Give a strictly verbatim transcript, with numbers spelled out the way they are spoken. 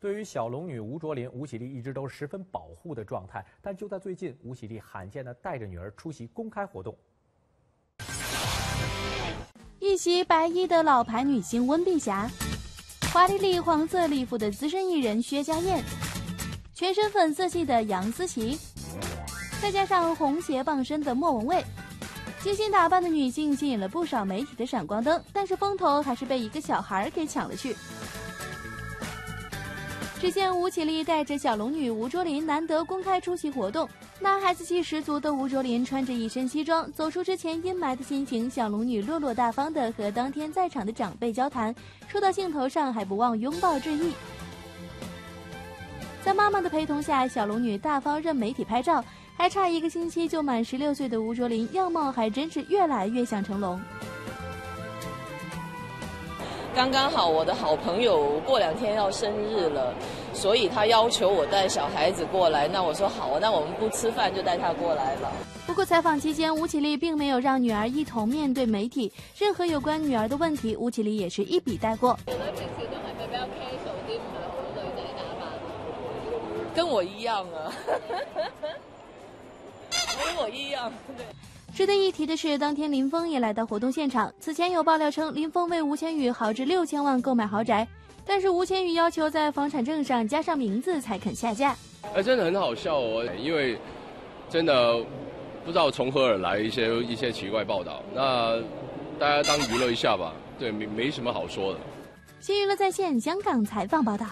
对于小龙女吴卓林，吴绮莉一直都是十分保护的状态。但就在最近，吴绮莉罕见的带着女儿出席公开活动。一袭白衣的老牌女星温碧霞，华丽丽黄色礼服的资深艺人薛家燕，全身粉色系的杨思琦，再加上红鞋傍身的莫文蔚。 精心打扮的女性吸引了不少媒体的闪光灯，但是风头还是被一个小孩给抢了去。只见吴绮莉带着小龙女吴卓林难得公开出席活动，男孩子气十足的吴卓林穿着一身西装，走出之前阴霾的心情，小龙女落落大方的和当天在场的长辈交谈，说到兴头上还不忘拥抱致意。在妈妈的陪同下，小龙女大方任媒体拍照。 还差一个星期就满十六岁的吴卓林，样貌还真是越来越像成龙。刚刚好，我的好朋友过两天要生日了，所以他要求我带小孩子过来。那我说好，那我们不吃饭就带他过来了。不过采访期间，吴绮莉并没有让女儿一同面对媒体，任何有关女儿的问题，吴绮莉也是一笔带过。 跟我一样啊，跟我一样。值得一提的是，当天林峰也来到活动现场。此前有爆料称，林峰为吴千语豪掷六千万购买豪宅，但是吴千语要求在房产证上加上名字才肯下架。哎，真的很好笑哦，因为真的不知道从何而来一些一些奇怪报道。那大家当娱乐一下吧，对，没没什么好说的。新娱乐在线香港采访报道。